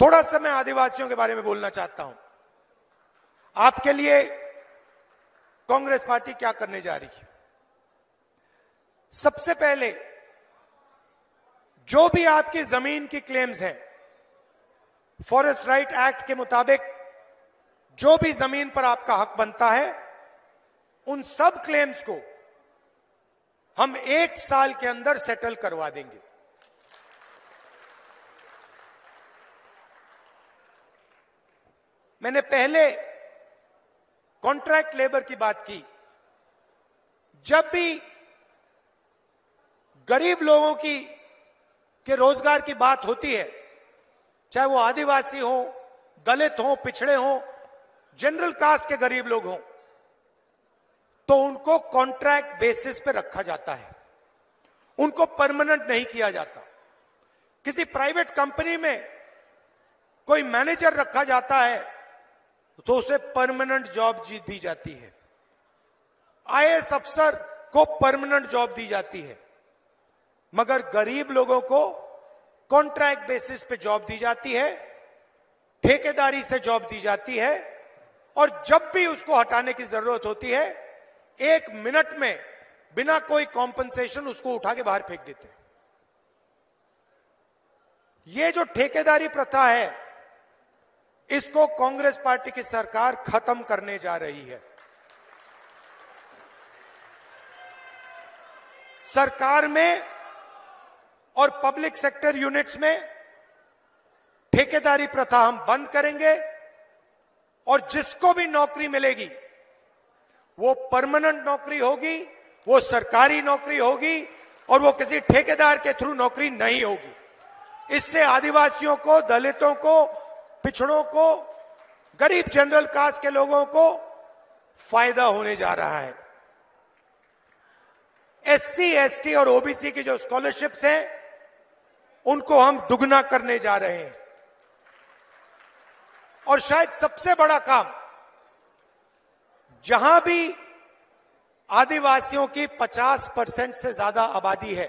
थोड़ा सा मैं आदिवासियों के बारे में बोलना चाहता हूं। आपके लिए कांग्रेस पार्टी क्या करने जा रही है? सबसे पहले जो भी आपकी जमीन की क्लेम्स हैं, फॉरेस्ट राइट एक्ट के मुताबिक जो भी जमीन पर आपका हक बनता है, उन सब क्लेम्स को हम 1 साल के अंदर सेटल करवा देंगे। मैंने पहले कॉन्ट्रैक्ट लेबर की बात की। जब भी गरीब लोगों के रोजगार की बात होती है, चाहे वो आदिवासी हो, दलित हो, पिछड़े हो, जनरल कास्ट के गरीब लोग हों, तो उनको कॉन्ट्रैक्ट बेसिस पे रखा जाता है, उनको परमानेंट नहीं किया जाता। किसी प्राइवेट कंपनी में कोई मैनेजर रखा जाता है तो उसे परमानेंट जॉब दी जाती है, आईएएस अफसर को परमानेंट जॉब दी जाती है, मगर गरीब लोगों को कॉन्ट्रैक्ट बेसिस पे जॉब दी जाती है, ठेकेदारी से जॉब दी जाती है, और जब भी उसको हटाने की जरूरत होती है 1 मिनट में बिना कोई कॉम्पनसेशन उसको उठा के बाहर फेंक देते हैं। ये जो ठेकेदारी प्रथा है, इसको कांग्रेस पार्टी की सरकार खत्म करने जा रही है। सरकार में और पब्लिक सेक्टर यूनिट्स में ठेकेदारी प्रथा हम बंद करेंगे और जिसको भी नौकरी मिलेगी वो परमानेंट नौकरी होगी, वो सरकारी नौकरी होगी और वो किसी ठेकेदार के थ्रू नौकरी नहीं होगी। इससे आदिवासियों को, दलितों को, पिछड़ों को, गरीब जनरल कास्ट के लोगों को फायदा होने जा रहा है। एससी, एसटी और ओबीसी की जो स्कॉलरशिप्स हैं, उनको हम दुगना करने जा रहे हैं। और शायद सबसे बड़ा काम, जहां भी आदिवासियों की 50% से ज्यादा आबादी है,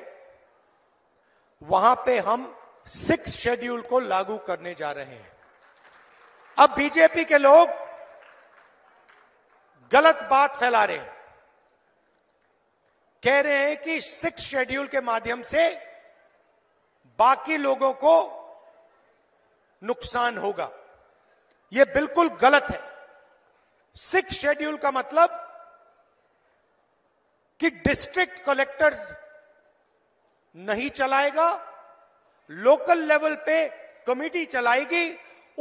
वहां पे हम 6th शेड्यूल को लागू करने जा रहे हैं। अब बीजेपी के लोग गलत बात फैला रहे हैं, कह रहे हैं कि 6th शेड्यूल के माध्यम से बाकी लोगों को नुकसान होगा। यह बिल्कुल गलत है। 6th शेड्यूल का मतलब कि डिस्ट्रिक्ट कलेक्टर नहीं चलाएगा, लोकल लेवल पे कमेटी चलाएगी।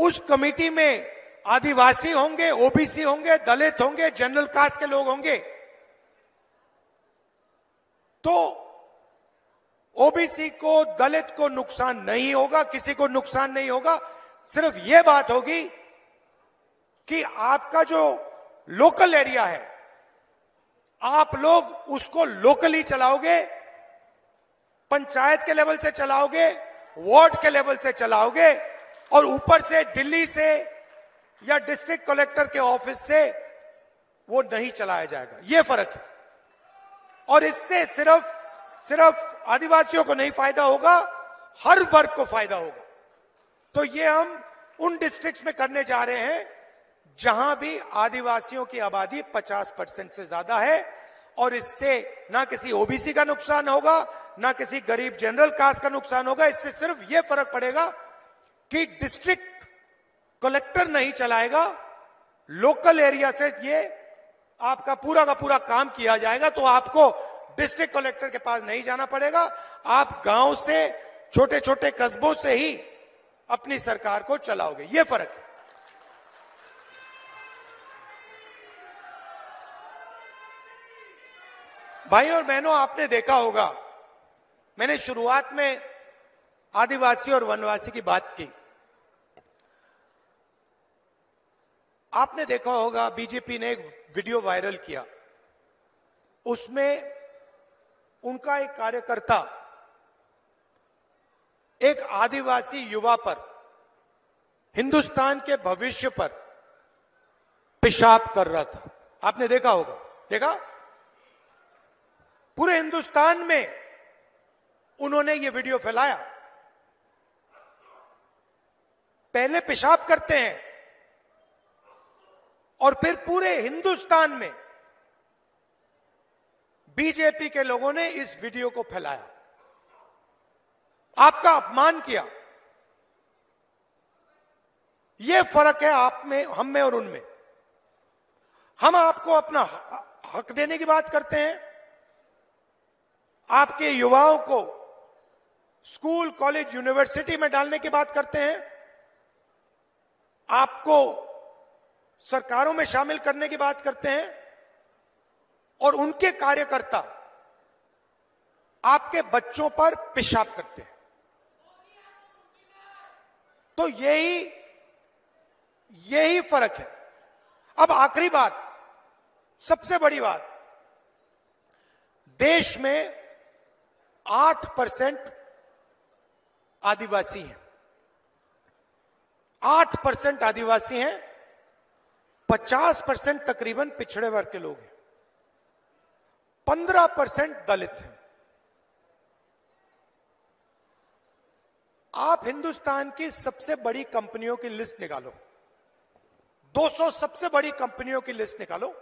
उस कमेटी में आदिवासी होंगे, ओबीसी होंगे, दलित होंगे, जनरल कास्ट के लोग होंगे। तो ओबीसी को, दलित को नुकसान नहीं होगा, किसी को नुकसान नहीं होगा। सिर्फ ये बात होगी कि आपका जो लोकल एरिया है, आप लोग उसको लोकली चलाओगे, पंचायत के लेवल से चलाओगे, वार्ड के लेवल से चलाओगे, और ऊपर से दिल्ली से या डिस्ट्रिक्ट कलेक्टर के ऑफिस से वो नहीं चलाया जाएगा। ये फर्क है। और इससे सिर्फ आदिवासियों को नहीं फायदा होगा, हर वर्ग को फायदा होगा। तो ये हम उन डिस्ट्रिक्ट्स में करने जा रहे हैं जहां भी आदिवासियों की आबादी 50% से ज्यादा है, और इससे ना किसी ओबीसी का नुकसान होगा, ना किसी गरीब जनरल कास्ट का नुकसान होगा। इससे सिर्फ ये फर्क पड़ेगा कि डिस्ट्रिक्ट कलेक्टर नहीं चलाएगा, लोकल एरिया से ये आपका पूरा का पूरा काम किया जाएगा। तो आपको डिस्ट्रिक्ट कलेक्टर के पास नहीं जाना पड़ेगा, आप गांव से, छोटे छोटे कस्बों से ही अपनी सरकार को चलाओगे। ये फर्क है। भाई और बहनों, आपने देखा होगा, मैंने शुरुआत में आदिवासी और वनवासी की बात की। आपने देखा होगा बीजेपी ने एक वीडियो वायरल किया, उसमें उनका एक कार्यकर्ता एक आदिवासी युवा पर, हिंदुस्तान के भविष्य पर पेशाब कर रहा था। आपने देखा होगा, देखा? पूरे हिंदुस्तान में उन्होंने ये वीडियो फैलाया। पहले पेशाब करते हैं और फिर पूरे हिंदुस्तान में बीजेपी के लोगों ने इस वीडियो को फैलाया, आपका अपमान किया। यह फर्क है आप में, हम में और उनमें। हम आपको अपना हक देने की बात करते हैं, आपके युवाओं को स्कूल, कॉलेज, यूनिवर्सिटी में डालने की बात करते हैं, आपको सरकारों में शामिल करने की बात करते हैं, और उनके कार्यकर्ता आपके बच्चों पर पेशाब करते हैं। तो यही फर्क है। अब आखिरी बात, सबसे बड़ी बात, देश में 8% आदिवासी हैं, 8% आदिवासी हैं, 50% तकरीबन पिछड़े वर्ग के लोग हैं, 15% दलित हैं। आप हिंदुस्तान की सबसे बड़ी कंपनियों की लिस्ट निकालो, 200 सबसे बड़ी कंपनियों की लिस्ट निकालो,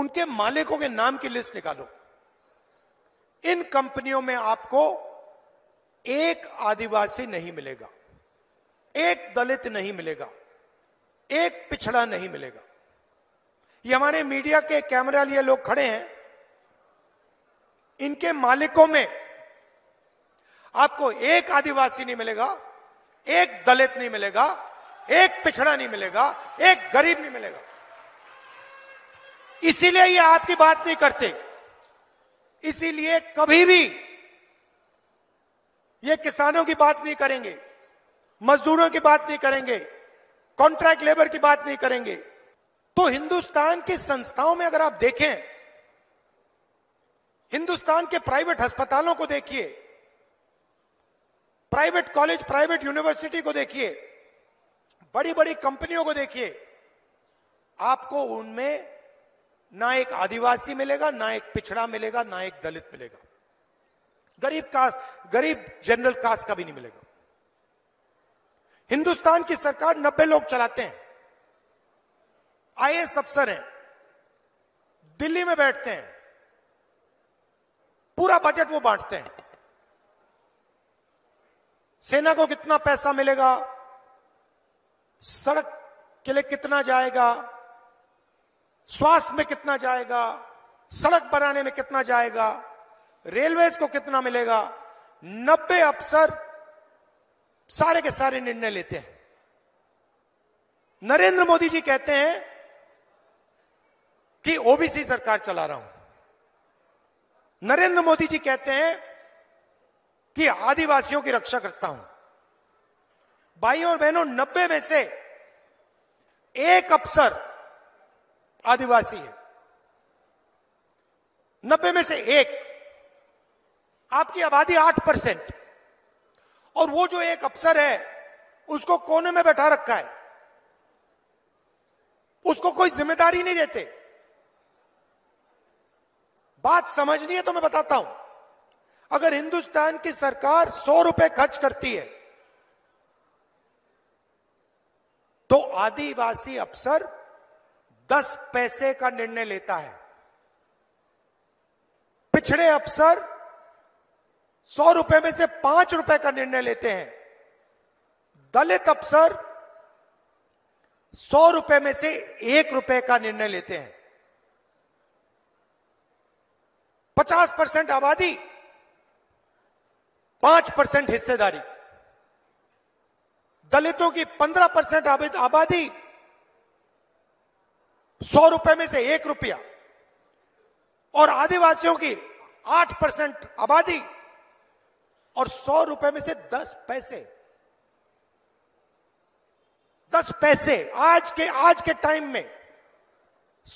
उनके मालिकों के नाम की लिस्ट निकालो। इन कंपनियों में आपको एक आदिवासी नहीं मिलेगा, एक दलित नहीं मिलेगा, एक पिछड़ा नहीं मिलेगा। ये हमारे मीडिया के कैमरा लिए लोग खड़े हैं, इनके मालिकों में आपको एक आदिवासी नहीं मिलेगा, एक दलित नहीं मिलेगा, एक पिछड़ा नहीं मिलेगा, एक गरीब नहीं मिलेगा। इसीलिए ये आपकी बात नहीं करते, इसीलिए कभी भी ये किसानों की बात नहीं करेंगे, मजदूरों की बात नहीं करेंगे, कॉन्ट्रैक्ट लेबर की बात नहीं करेंगे। तो हिंदुस्तान की संस्थाओं में अगर आप देखें, हिंदुस्तान के प्राइवेट अस्पतालों को देखिए, प्राइवेट कॉलेज, प्राइवेट यूनिवर्सिटी को देखिए, बड़ी बड़ी कंपनियों को देखिए, आपको उनमें ना एक आदिवासी मिलेगा, ना एक पिछड़ा मिलेगा, ना एक दलित मिलेगा, गरीब जनरल कास्ट का भी नहीं मिलेगा। हिंदुस्तान की सरकार 90 लोग चलाते हैं, आईएएस अफसर हैं, दिल्ली में बैठते हैं, पूरा बजट वो बांटते हैं। सेना को कितना पैसा मिलेगा, सड़क के लिए कितना जाएगा, स्वास्थ्य में कितना जाएगा, सड़क बनाने में कितना जाएगा, रेलवेज को कितना मिलेगा, 90 अफसर सारे के सारे निर्णय लेते हैं। नरेंद्र मोदी जी कहते हैं कि ओबीसी सरकार चला रहा हूं, नरेंद्र मोदी जी कहते हैं कि आदिवासियों की रक्षा करता हूं। भाइयों और बहनों, 90 में से एक अफसर आदिवासी है, 90 में से एक। आपकी आबादी 8%, और वो जो एक अफसर है उसको कोने में बैठा रखा है, उसको कोई जिम्मेदारी नहीं देते। बात समझनी है तो मैं बताता हूं, अगर हिंदुस्तान की सरकार 100 रुपए खर्च करती है तो आदिवासी अफसर 10 पैसे का निर्णय लेता है, पिछड़े अफसर 100 रुपए में से 5 रुपए का निर्णय लेते हैं, दलित अफसर 100 रुपए में से 1 रुपए का निर्णय लेते हैं। 50% आबादी, 5% हिस्सेदारी, दलितों की 15% आबादी, 100 रुपए में से 1 रुपया, और आदिवासियों की 8% आबादी और 100 रुपए में से 10 पैसे। 10 पैसे आज के टाइम में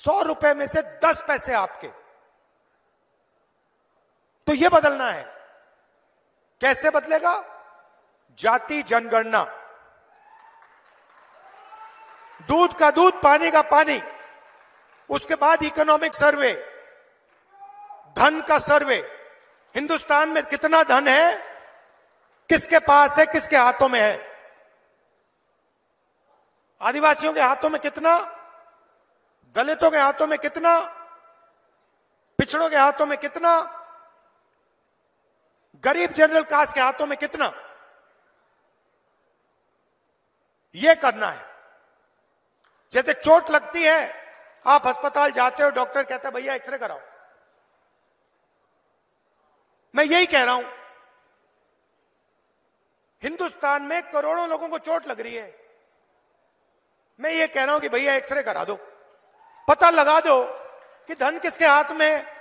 100 रुपए में से 10 पैसे आपके। तो यह बदलना है। कैसे बदलेगा? जाति जनगणना, दूध का दूध, पानी का पानी, उसके बाद इकोनॉमिक सर्वे, धन का सर्वे, हिंदुस्तान में कितना धन है, किसके पास है, किसके हाथों में है, आदिवासियों के हाथों में कितना, दलितों के हाथों में कितना, पिछड़ों के हाथों में कितना, गरीब जनरल कास्ट के हाथों में कितना, यह करना है। जैसे चोट लगती है, आप अस्पताल जाते हो, डॉक्टर कहता है भैया एक्सरे कराओ। मैं यही कह रहा हूं, हिंदुस्तान में करोड़ों लोगों को चोट लग रही है, मैं ये कह रहा हूं कि भैया एक्सरे करा दो, पता लगा दो कि धन किसके हाथ में है,